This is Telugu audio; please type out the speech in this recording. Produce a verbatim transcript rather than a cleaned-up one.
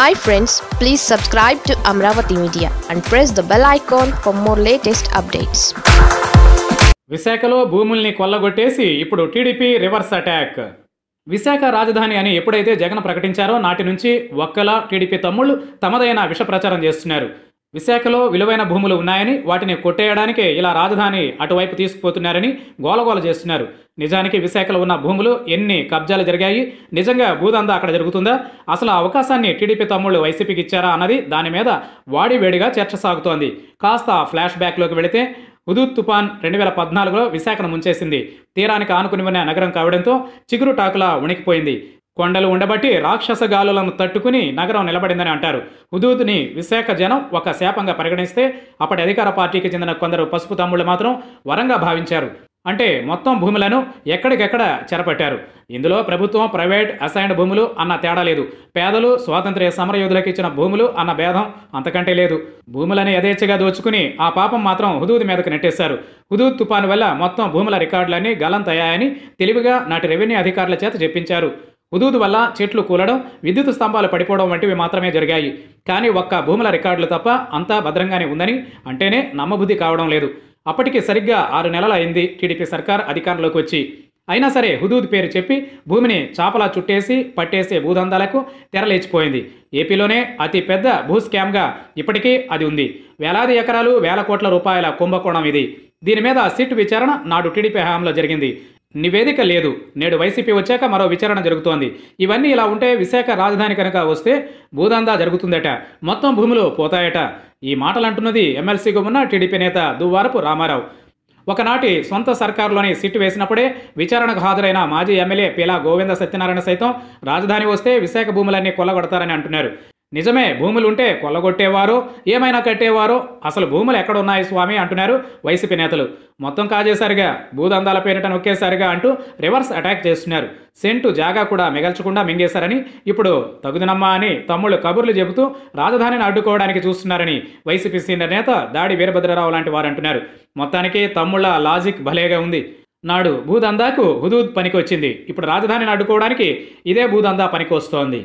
Hi friends, please subscribe to Amravati Media and press the bell icon for more latest updates. విశాఖలో భూముల్ని కొల్లగొట్టేసి ఇప్పుడు టీడీపీ రివర్స్ అటాక్. విశాఖ రాజధాని అని ఎప్పుడైతే జగన్ ప్రకటించారో నాటి నుంచి ఒక్కలా టీడీపీ తమ్ముళ్ళు తమదైన విష ప్రచారం చేస్తున్నారు. విశాఖలో విలువైన భూములు ఉన్నాయని వాటిని కొట్టేయడానికే ఇలా రాజధాని అటువైపు తీసుకుపోతున్నారని గోలగోల చేస్తున్నారు. నిజానికి విశాఖలో ఉన్న భూములు ఎన్ని కబ్జాలు జరిగాయి, నిజంగా భూదందా అక్కడ జరుగుతుందా, అసలు అవకాశాన్ని టీడీపీ తమ్ముళ్ళు వైసీపీకి ఇచ్చారా అన్నది దాని మీద వాడివేడిగా చర్చ సాగుతోంది. కాస్త ఫ్లాష్ బ్యాక్లోకి వెళితే హుదూద్ తుఫాన్ రెండు వేల పద్నాలుగులో విశాఖను ముంచేసింది. తీరానికి ఆనుకుని ఉన్న నగరం కావడంతో చిగురు టాకులా ఉణికిపోయింది. కొండలు ఉండబట్టి రాక్షస గాలులను తట్టుకుని నగరం నిలబడిందని అంటారు. హుదూద్ని విశాఖ జనం ఒక శాపంగా పరిగణిస్తే అప్పటి అధికార పార్టీకి చెందిన కొందరు పసుపు తమ్ముళ్ళు మాత్రం వరంగా భావించారు. అంటే మొత్తం భూములను ఎక్కడికెక్కడ చెరపట్టారు. ఇందులో ప్రభుత్వం, ప్రైవేట్, అసైన్డ్ భూములు అన్న తేడా లేదు. పేదలు, స్వాతంత్ర్య సమరయోధులకు ఇచ్చిన భూములు అన్న భేదం అంతకంటే లేదు. భూములని యథేచ్ఛగా దోచుకుని ఆ పాపం మాత్రం హుదూద్ మీదకు నెట్టేశారు. హుదూద్ తుపాను వల్ల మొత్తం భూముల రికార్డులన్నీ గల్లంతయ్యాయని తెలివిగా నాటి రెవెన్యూ అధికారుల చేత చెప్పించారు. హుదూద్ వల్ల చెట్లు కూలడం, విద్యుత్ స్తంభాలు పడిపోవడం వంటివి మాత్రమే జరిగాయి. కానీ ఒక్క భూముల రికార్డులు తప్ప అంతా భద్రంగానే ఉందని అంటేనే నమ్మబుద్ధి కావడం లేదు. అప్పటికి సరిగ్గా ఆరు నెలలు అయింది టీడీపీ సర్కార్ అధికారంలోకి వచ్చి. అయినా సరే హుదూద్ పేరు చెప్పి భూమిని చాపలా చుట్టేసి పట్టేసే భూదందాలకు తెరలేచిపోయింది. ఏపీలోనే అతిపెద్ద భూ స్కామ్గా ఇప్పటికీ అది ఉంది. వేలాది ఎకరాలు, వేల కోట్ల రూపాయల కుంభకోణం ఇది. దీని మీద సిట్ విచారణ నాడు టీడీపీ హయాంలో జరిగింది. నివేదిక లేదు. నేడు వైసీపీ వచ్చాక మరో విచారణ జరుగుతోంది. ఇవన్నీ ఇలా ఉంటే విశాఖ రాజధాని కనుక వస్తే భూదందా జరుగుతుందట, మొత్తం భూములు పోతాయట. ఈ మాటలంటున్నది ఎమ్మెల్సీగా ఉన్న టీడీపీ నేత దువ్వారపు రామారావు. ఒకనాటి సొంత సర్కారులోని సిట్ వేసినప్పుడే విచారణకు హాజరైన మాజీ ఎమ్మెల్యే పీలా గోవింద సత్యనారాయణ సైతం రాజధాని వస్తే విశాఖ భూములన్నీ కొల్లగొడతారని అంటున్నారు. నిజమే, భూములుంటే కొల్లగొట్టేవారు, ఏమైనా కట్టేవారు. అసలు భూములు ఎక్కడున్నాయి స్వామి అంటున్నారు వైసీపీ నేతలు. మొత్తం కాజేశారుగా, భూదందాల పేరిట నొక్కేశారుగా అంటూ రివర్స్ అటాక్ చేస్తున్నారు. సెంటు జాగా కూడా మిగల్చకుండా మింగేశారని, ఇప్పుడు తగుదనమ్మా అని తమ్ముళ్ళు కబుర్లు చెబుతూ రాజధానిని అడ్డుకోవడానికి చూస్తున్నారని వైసీపీ సీనియర్ నేత దాడి వీరభద్రరావు లాంటి వారు అంటున్నారు. మొత్తానికి తమ్ముళ్ళ లాజిక్ భలేగా ఉంది. నాడు భూదందాకు హుదూద్ పనికి వచ్చింది, ఇప్పుడు రాజధానిని అడ్డుకోవడానికి ఇదే భూదందా పనికి వస్తోంది.